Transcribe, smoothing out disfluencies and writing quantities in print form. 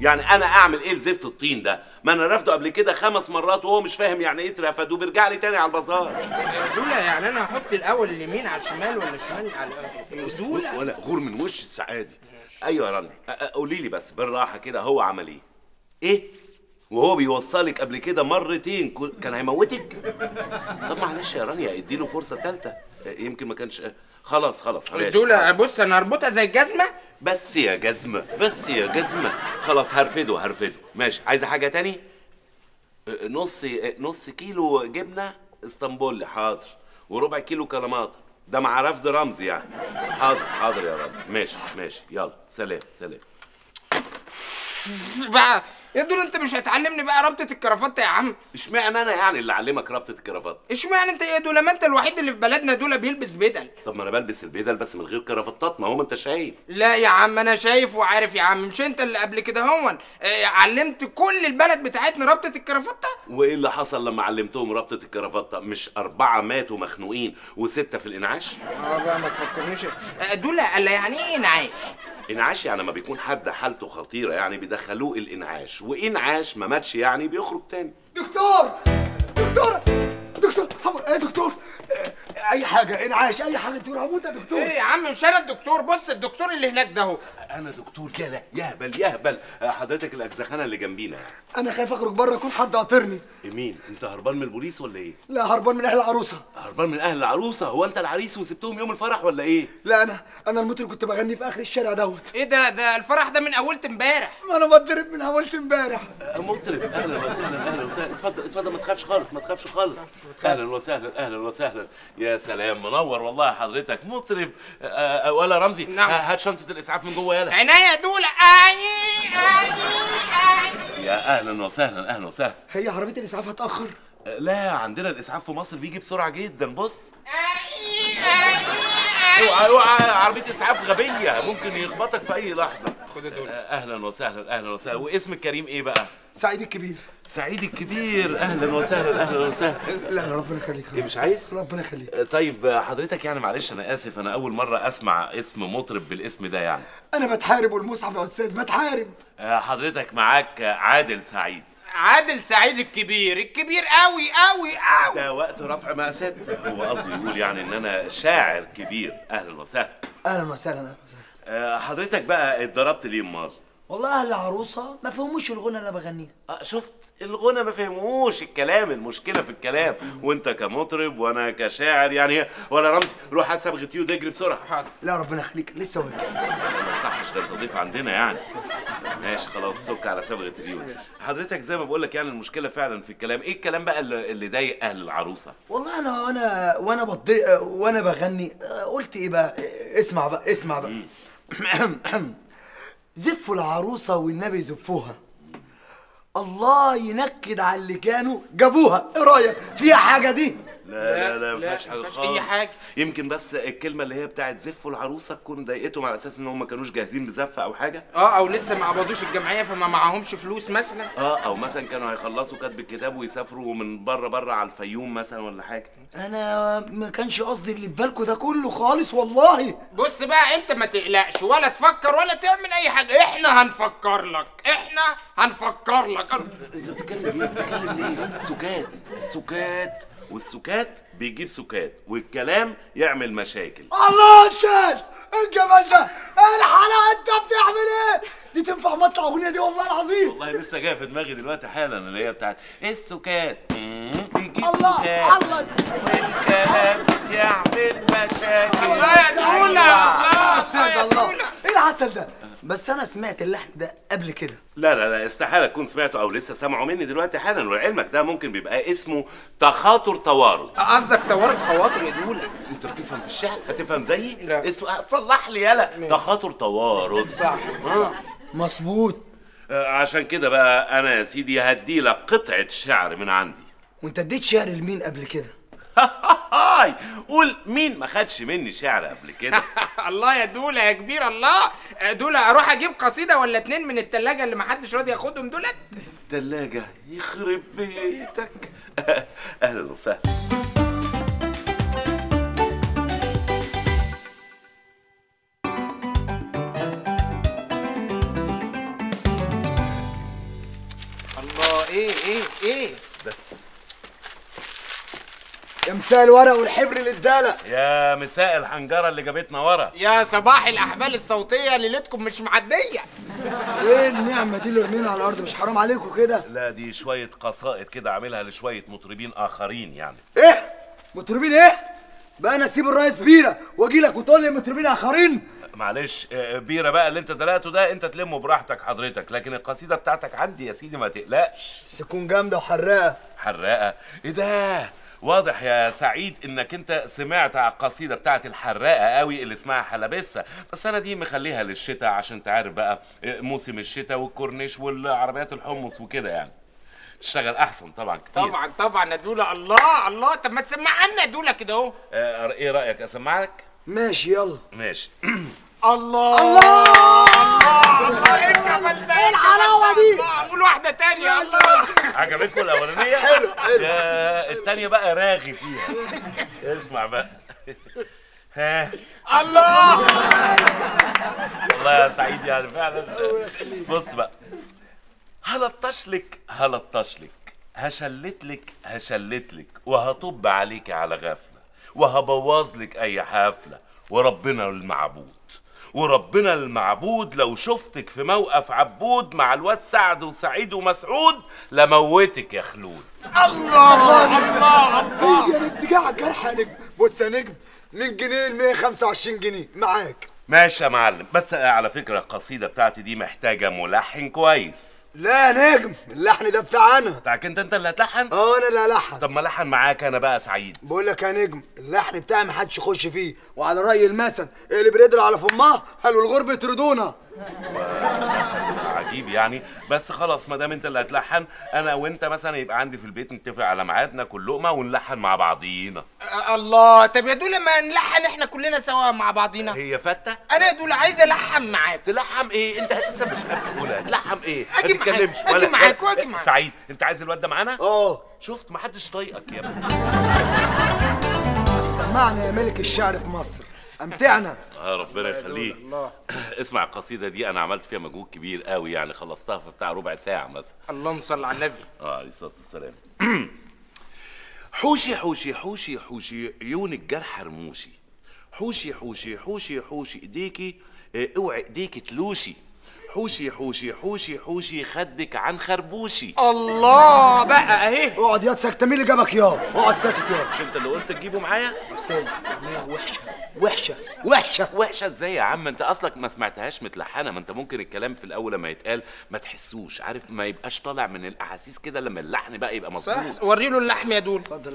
يعني انا اعمل ايه لزفت الطين ده؟ ما انا رافضه قبل كده 5 مرات وهو مش فاهم يعني ايه ترفد وبيرجع لي تاني على البازار. دوله يعني انا هحط الاول اليمين على الشمال ولا الشمال على الزوله؟ ولا غور من وش السعادي. ايوه يا رامي، قولي لي بس بالراحه كده هو عمل ايه؟ ايه؟ وهو بيوصلك قبل كده مرتين كان هيموتك؟ طب معلش يا رانيا اديله فرصه ثالثه يمكن ما كانش. خلاص دولة بص انا هربطها زي الجزمه. بس يا جزمه خلاص هرفده ماشي. عايزه حاجه تاني؟ نص كيلو جبنه اسطنبولي حاضر، وربع كيلو كلماطه ده مع رفض رمزي يعني. حاضر يا رب. ماشي يلا سلام. بقى يا دول انت مش هتعلمني بقى ربطه الكرافات يا عم؟ اشمعنى انا يعني اللي اعلمك ربطه الكرافات؟ اشمعنى انت يا دول؟ ما انت الوحيد اللي في بلدنا دول بيلبس بدل. طب ما انا بلبس البدل بس من غير كرافتات، ما هو انت شايف. لا يا عم انا شايف وعارف يا عم، مش انت اللي قبل كده هون علمت كل البلد بتاعتنا ربطه الكرافات؟ وايه اللي حصل لما علمتهم ربطه الكرافات؟ مش 4 ماتوا مخنوقين و6 في الانعاش؟ بقى ما تفكرنيش دول. قال يعني ايه انعاش؟ يعني لما بيكون حد حالته خطيره يعني بيدخلوه الانعاش، وانعاش ما ماتش يعني بيخرج تاني. دكتور ايه دكتور؟ اي حاجه انعاش اي حاجه. دكتور هموت يا دكتور. ايه يا عم مش انا الدكتور، بص الدكتور اللي هناك ده اهو. انا دكتور جدع يهبل حضرتك الاجزخانه اللي جنبينا. انا خايف اخرج بره يكون حد قاطرني. مين انت؟ هربان من البوليس ولا ايه؟ لا هربان من اهل العروسه. هو انت العريس وسبتهم يوم الفرح ولا ايه؟ لا انا الموت اللي كنت بغني في اخر الشارع دوت. ايه ده الفرح ده من اولت امبارح. ما انا بتضرب من اولت امبارح. مطرب اهلا وسهلا اتفضل ما تخافش خالص. اهلا وسهلا يا سلام منور والله حضرتك مطرب. ولا رمزي نعم. هات شنطه الاسعاف من جوه يلا. عناية دول. يا اهلا وسهلا. هي عربيه الاسعاف هتاخر؟ لا عندنا الاسعاف في مصر بيجي بسرعه جدا. بص اوعى عربيه اسعاف غبيه ممكن يخبطك في اي لحظه. خد دول. اهلا وسهلا. واسمك كريم ايه بقى؟ سعيد الكبير. اهلا وسهلا. لا ربنا يخليك. ايه مش عايز؟ ربنا يخليك. طيب حضرتك يعني معلش انا اسف، انا اول مره اسمع اسم مطرب بالاسم ده يعني. انا بتحارب والمصحف يا استاذ بتحارب. حضرتك معاك عادل سعيد الكبير قوي. ده وقت رفع مقاسات. هو قصده يقول يعني ان انا شاعر كبير. اهلا وسهلا. حضرتك بقى اتضربت ليه امال؟ والله اهل العروسه ما فهموش الغنى اللي انا بغنيه. شفت الغنى ما فهموش الكلام، المشكله في الكلام، وانت كمطرب وانا كشاعر يعني. ولا رمزي روح هات صبغه يود اجري بسرعه. حاضر. لا ربنا يخليك لسه واكل. ما صحش ده انت ضيف عندنا يعني. ماشي خلاص سك على صبغه اليود. حضرتك زي ما بقول لك يعني المشكله فعلا في الكلام. ايه الكلام بقى اللي ضايق اهل العروسه؟ والله انا وانا بغني قلت ايه بقى؟ اسمع بقى. زفوا العروسة والنبي زفوها، الله ينكد على اللي كانوا جابوها. ايه رأيك فيها حاجة دي؟ لا مفيهاش حاجة خالص. يمكن بس الكلمة اللي هي بتاعت زفوا العروسة تكون ضايقتهم على أساس إن هم ما كانوش جاهزين بزفة أو حاجة. أو لسه ما قبضوش الجمعية فما معاهمش فلوس مثلا. أو مثلا كانوا هيخلصوا كاتب الكتاب ويسافروا من بره على الفيوم مثلا ولا حاجة. أنا ما كانش قصدي اللي في بالكوا ده كله خالص والله. بص بقى أنت ما تقلقش ولا تفكر ولا تعمل أي حاجة، إحنا هنفكر لك. أنت بتتكلم ليه؟ سكات والسكات بيجيب سكات والكلام يعمل مشاكل. الله يا استاذ ايه الجمال ده؟ ايه الحلاوه؟ انت بتعمل ايه؟ دي تنفع مطلع اغنيه دي والله العظيم. والله لسه جايه في دماغي دلوقتي حالا اللي هي بتاعت السكات بيجيب سكات والكلام يعمل مشاكل. الله يا دوله يا استاذ الله ايه العسل ده؟ بس انا سمعت اللحن ده قبل كده. لا استحاله تكون سمعته او لسه سامعه مني دلوقتي حالا، ولعلمك ده ممكن بيبقى اسمه تخاطر توارد. قصدك توارد خواطر يا دول؟ انت بتفهم في الشعر؟ هتفهم زيي؟ لا اسمه تصلح لي يلا تخاطر توارد. صح مظبوط. عشان كده بقى انا يا سيدي هديلك قطعه شعر من عندي. وانت اديت شعر لمين قبل كده؟ قول مين ما خدش مني شعر قبل كده. الله يا دولة يا كبير الله. دولة اروح اجيب قصيدة ولا 2 من التلاجة اللي محدش راضي ياخدهم دولت؟ التلاجة يخرب بيتك. اهلا وسهلا. ايه بس يا مساء الورق والحبر اللي اتدلق، يا مساء الحنجره اللي جابتنا ورا، يا صباح الاحبال الصوتيه، ليلتكم مش معديه. ايه النعمه دي اللي رمينا على الارض؟ مش حرام عليكم كده؟ لا دي شويه قصائد كده عاملها لشويه مطربين اخرين يعني. ايه مطربين ايه؟ بقى انا اسيب الرئيس بيره واجي لك وتقول لي مطربين اخرين؟ معلش بيره بقى اللي انت دلقته ده انت تلمه براحتك حضرتك، لكن القصيده بتاعتك عندي يا سيدي ما تقلقش، بس تكون جامده وحراقه. حراقه؟ ايه ده؟ واضح يا سعيد انك انت سمعت على القصيده بتاعت الحراقه قوي اللي اسمها حلبسه، بس انا دي مخليها للشتاء عشان تعرف بقى موسم الشتاء والكورنيش والعربيات الحمص وكده يعني. تشتغل احسن طبعا كتير. طبعا يا دوله. الله طب ما تسمعها لنا يا دوله كده اهو. ايه رايك اسمعها لك؟ ماشي يلا. ماشي. الله الله الله ايه الجمال ده؟ ايه الحلاوه دي؟ قول واحده تانية. الله عجبتكم الاولانيه؟ حلو حلو. التانية بقى راغي فيها. اسمع بقى. ها الله والله يا سعيد يعني فعلا. بص بقى، هلطشلك هلطشلك، هشلتلك هشلتلك، وهطب عليك على غفله، وهبوظلك اي حفله، وربنا المعبود وربنا المعبود لو شفتك في موقف عبود مع الواد سعد وسعيد ومسعود لموتك يا خلود. الله الله الله. يا نجم جه على الجرح يا نجم. بص يا نجم، من جنيه ل 125 جنيه معاك. ماشي يا معلم، بس على فكره القصيده بتاعتي دي محتاجه ملحن كويس. لا يا نجم، اللحن ده بتاعنا. بتاعك انت اللي هتلحن؟ اه انا اللي هلحن. طب ما لحن معاك انا بقى سعيد. بقول لك يا نجم، اللحن بتاعي ما حدش يخش فيه، وعلى راي المثل اللي بيقدر على فمها قالوا الغرب يطردونا. مثل عجيب يعني، بس خلاص ما دام انت اللي هتلحن، انا وانت مثلا يبقى عندي في البيت نتفق على ميعاد ناكل لقمه ونلحن مع بعضينا. الله. طب يا دول لما نلحن احنا كلنا سوا مع بعضينا؟ هي فته. انا يا دول عايز الحن معاك. تلحم ايه؟ انت اساسا مش عارف تقولها. تلحم ايه؟ اجي معاك واجي معاك. سعيد انت عايز الواد ده معانا؟ اه. شفت ما حدش طايقك يا ابني. سمعنا يا ملك الشعر في مصر، امتعنا. ربنا يخليك. اسمع القصيده دي انا عملت فيها مجهود كبير قوي يعني، خلصتها في بتاع ربع ساعه مثلا. اللهم صل على النبي. عليه الصلاه والسلام. حوشي حوشي حوشي حوشي عيونك جرح رموشي، حوشي حوشي حوشي حوشي ايديكي اوعي ايديكي تلوشي، حوشي حوشي حوشي حوشي خدك عن خربوشي. الله بقى اهي. اقعد يا ساكت. مين اللي جابك يا؟ اقعد ساكت يا. مش انت اللي قلت تجيبه معايا؟ استاذ والله وحشه وحشه وحشه وحشه. ازاي يا عم؟ انت اصلك ما سمعتهاش متلحنه. ما انت ممكن الكلام في الاول لما يتقال ما تحسوش، عارف، ما يبقاش طالع من الاحاسيس كده، لما اللحن بقى يبقى مظبوط. صح. وريله اللحم يا دول. اتفضل.